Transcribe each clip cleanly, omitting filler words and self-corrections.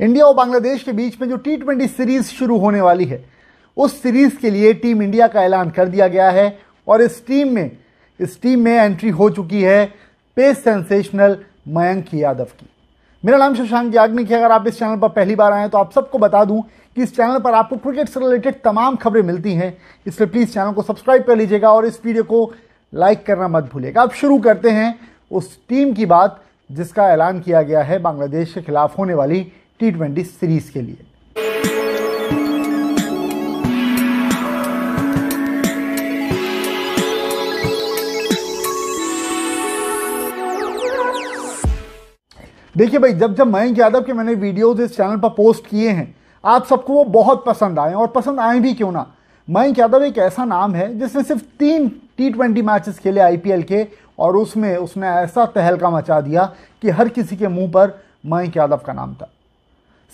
India और बांग्लादेश के बीच में जो टी20 सीरीज शुरू होने वाली है, उस सीरीज के लिए टीम इंडिया का ऐलान कर दिया गया है और इस टीम में एंट्री हो चुकी है पेस सेंसेशनल मयंक यादव की। मेरा नाम शशांक यागनिक है। अगर आप इस चैनल पर पहली बार आए तो आप सबको बता दूं कि इस चैनल पर आपको क्रिकेट से रिलेटेड तमाम खबरें मिलती हैं, इसलिए प्लीज़ चैनल को सब्सक्राइब कर लीजिएगा और इस वीडियो को लाइक करना मत भूलिएगा। अब शुरू करते हैं उस टीम की बात जिसका ऐलान किया गया है बांग्लादेश के खिलाफ होने वाली टी20 सीरीज के लिए। देखिए भाई, जब मयंक यादव के मैंने वीडियोस इस चैनल पर पोस्ट किए हैं, आप सबको वो बहुत पसंद आए, और पसंद आए भी क्यों ना। मयंक यादव एक ऐसा नाम है जिसने सिर्फ 3 टी20 मैचेस खेले आईपीएल के और उसमें उसने ऐसा तहलका मचा दिया कि हर किसी के मुंह पर मयंक यादव का नाम था।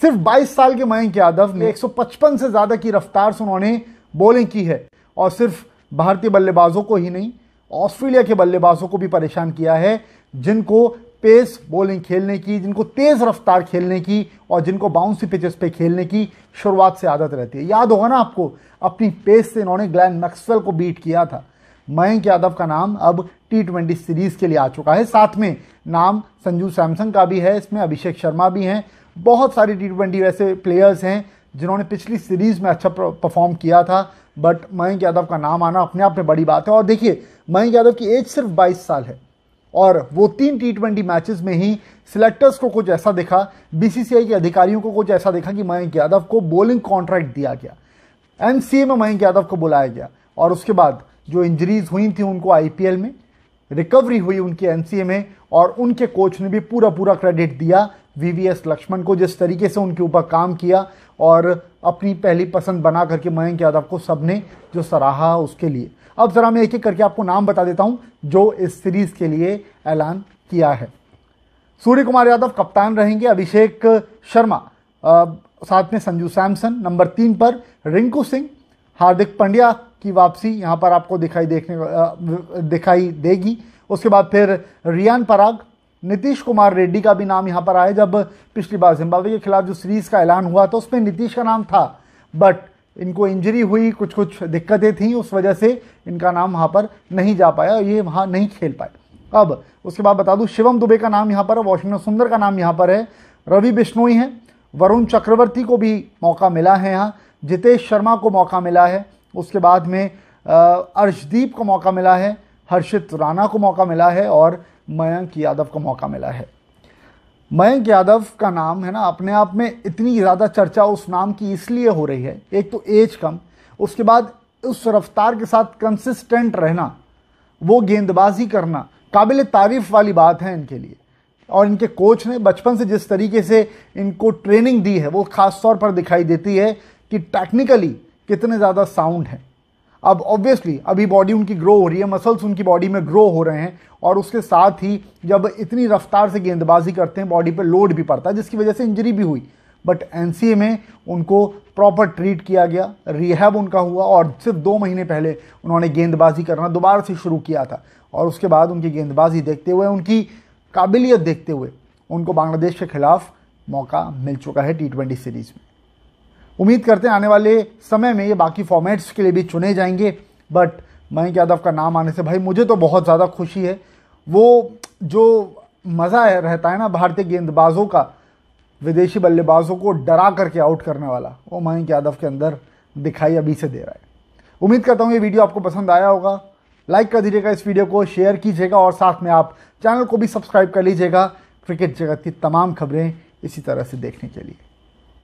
सिर्फ 22 साल के मयंक यादव ने 155 से ज़्यादा की रफ्तार से उन्होंने बॉलिंग की है और सिर्फ भारतीय बल्लेबाजों को ही नहीं, ऑस्ट्रेलिया के बल्लेबाजों को भी परेशान किया है, जिनको पेस बॉलिंग खेलने की, जिनको तेज़ रफ्तार खेलने की और जिनको बाउंसी पिचेस पे खेलने की शुरुआत से आदत रहती है। याद होगा ना आपको, अपनी पेस से इन्होंने ग्लैन नक्सल को बीट किया था। मयंक यादव का नाम अब टी20 सीरीज़ के लिए आ चुका है। साथ में नाम संजू सैमसन का भी है, इसमें अभिषेक शर्मा भी हैं। बहुत सारे टी20 वैसे प्लेयर्स हैं जिन्होंने पिछली सीरीज़ में अच्छा परफॉर्म किया था, बट मयंक यादव का नाम आना अपने आप में बड़ी बात है। और देखिए, मयंक यादव की एज सिर्फ 22 साल है और वो 3 टी20 मैचेस में ही सिलेक्टर्स को कुछ ऐसा दिखा, बीसीसीआई के अधिकारियों को कुछ ऐसा दिखा कि मयंक यादव को बॉलिंग कॉन्ट्रैक्ट दिया गया। एनसीए में मयंक यादव को बुलाया गया और उसके बाद जो इंजरीज हुई थी उनको आईपीएल में रिकवरी हुई उनकी एनसीए में, और उनके कोच ने भी पूरा क्रेडिट दिया वीवीएस लक्ष्मण को, जिस तरीके से उनके ऊपर काम किया और अपनी पहली पसंद बना करके मयंक यादव को सबने जो सराहा उसके लिए। अब ज़रा मैं एक-एक करके आपको नाम बता देता हूं जो इस सीरीज़ के लिए ऐलान किया है। सूर्य कुमार यादव कप्तान रहेंगे, अभिषेक शर्मा, साथ में संजू सैमसन, नंबर 3 पर रिंकू सिंह, हार्दिक पांड्या की वापसी यहां पर आपको दिखाई देगी। उसके बाद फिर रियान पराग, नीतीश कुमार रेड्डी का भी नाम यहाँ पर आया। जब पिछली बार जिम्बाब्वे के खिलाफ जो सीरीज़ का ऐलान हुआ तो उसमें नीतीश का नाम था, बट इनको इंजरी हुई, कुछ दिक्कतें थीं, उस वजह से इनका नाम वहाँ पर नहीं जा पाया, ये वहाँ नहीं खेल पाए। अब उसके बाद बता दूँ, शिवम दुबे का नाम यहाँ पर है, वॉशिंगटन सुंदर का नाम यहाँ पर है, रवि बिश्नोई हैं, वरुण चक्रवर्ती को भी मौका मिला है यहाँ, जितेश शर्मा को मौका मिला है, उसके बाद में अर्शदीप को मौका मिला है, हर्षित राणा को मौका मिला है और मयंक यादव को मौका मिला है। मयंक यादव का नाम है ना, अपने आप में इतनी ज़्यादा चर्चा उस नाम की इसलिए हो रही है, एक तो एज कम, उसके बाद उस रफ्तार के साथ कंसिस्टेंट रहना, वो गेंदबाजी करना काबिल तारीफ़ वाली बात है इनके लिए। और इनके कोच ने बचपन से जिस तरीके से इनको ट्रेनिंग दी है वो ख़ास तौर पर दिखाई देती है कि टेक्निकली कितने ज़्यादा साउंड हैं। अब ऑब्वियसली अभी बॉडी उनकी ग्रो हो रही है, मसल्स उनकी बॉडी में ग्रो हो रहे हैं और उसके साथ ही जब इतनी रफ्तार से गेंदबाजी करते हैं बॉडी पे लोड भी पड़ता है, जिसकी वजह से इंजरी भी हुई, बट एनसीए में उनको प्रॉपर ट्रीट किया गया, रिहैब उनका हुआ और सिर्फ 2 महीने पहले उन्होंने गेंदबाजी करना दोबारा से शुरू किया था। और उसके बाद उनकी गेंदबाजी देखते हुए, उनकी काबिलियत देखते हुए उनको बांग्लादेश के खिलाफ मौका मिल चुका है टी20 सीरीज़ में। उम्मीद करते हैं आने वाले समय में ये बाकी फॉर्मेट्स के लिए भी चुने जाएंगे, बट मयंक यादव का नाम आने से भाई मुझे तो बहुत ज़्यादा खुशी है। वो जो मज़ा रहता है ना भारतीय गेंदबाजों का, विदेशी बल्लेबाजों को डरा करके आउट करने वाला, वो मयंक यादव के अंदर दिखाई अभी से दे रहा है। उम्मीद करता हूँ ये वीडियो आपको पसंद आया होगा। लाइक कर दीजिएगा इस वीडियो को, शेयर कीजिएगा और साथ में आप चैनल को भी सब्सक्राइब कर लीजिएगा क्रिकेट जगत की तमाम खबरें इसी तरह से देखने के लिए।